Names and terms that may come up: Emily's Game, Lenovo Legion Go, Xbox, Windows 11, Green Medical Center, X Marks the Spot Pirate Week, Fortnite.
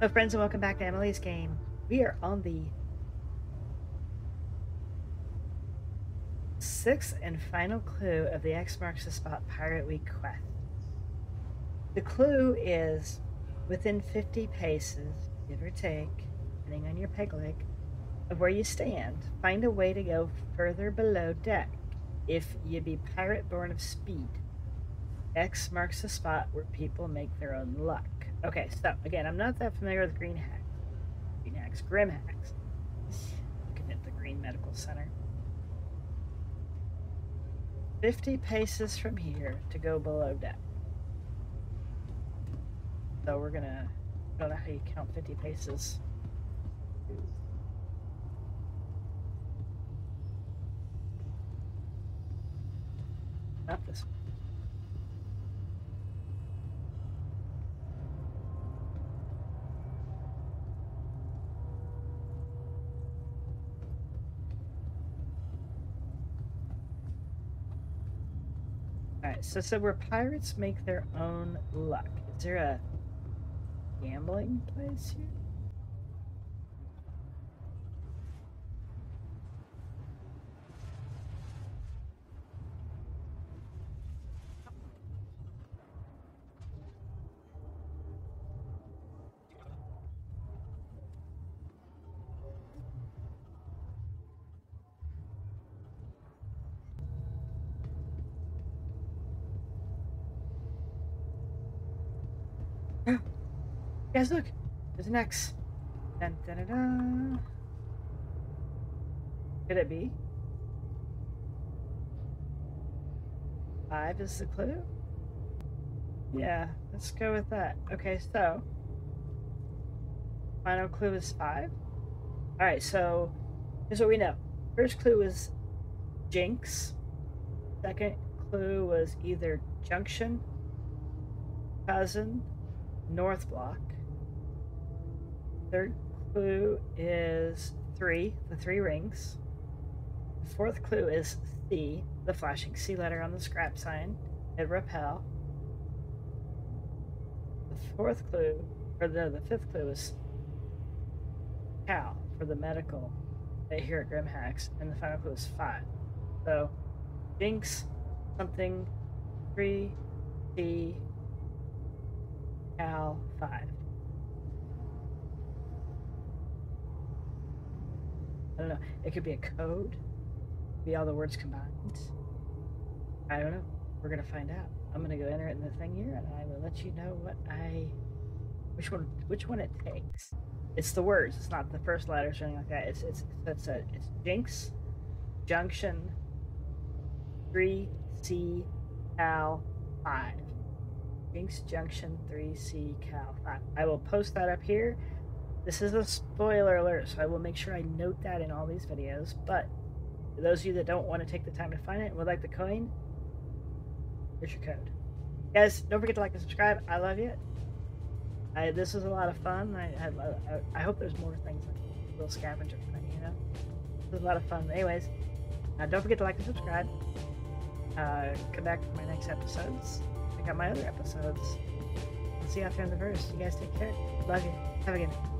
Hello friends and welcome back to Emily's Game. We are on the 6th and final clue of the X Marks the Spot Pirate Week quest. The clue is within 50 paces, give or take, depending on your peg leg, of where you stand. Find a way to go further below deck if you be pirate born of speed. X marks the spot where people make their own luck. Okay, so again, I'm not that familiar with Green Hex. Green Hex, Grim Hex. Looking at the Green Medical Center. 50 paces from here to go below deck. So we're gonna, I don't know how you count 50 paces. Not this one. So where pirates make their own luck. Is there a gambling place here? Guys, look! There's an X. Dun, dun, dun, dun. Could it be? 5 is the clue? Yeah, let's go with that. Okay, so final clue is 5. Alright, so here's what we know. First clue was Jinx. Second clue was either Junction, Cousin, North Block. Third clue is 3, the 3 rings. The fourth clue is C, the flashing C letter on the scrap sign at Rappel. The fifth clue is Cal for the medical right here at Grim Hex, and the final clue is 5. So Jinx, something, 3, C, Cal, 5. I don't know. It could be a code. It could be all the words combined. I don't know. We're gonna find out. I'm gonna go enter it in the thing here, and I will let you know what which one it takes. It's the words. It's not the first letters or anything like that. It's Jinx, Junction, 3, C, Cal, 5. Jinx, Junction, 3, C, Cal, 5. I will post that up here. This is a spoiler alert, so I will make sure I note that in all these videos, but for those of you that don't want to take the time to find it and would like the coin, here's your code. Guys, don't forget to like and subscribe. I love you. This was a lot of fun. I hope there's more things like a little scavenger thing, you know? It was a lot of fun. Anyways, don't forget to like and subscribe. Come back for my next episodes. Check out my other episodes. See you out there in the verse. You guys take care. Love you. Have a good night.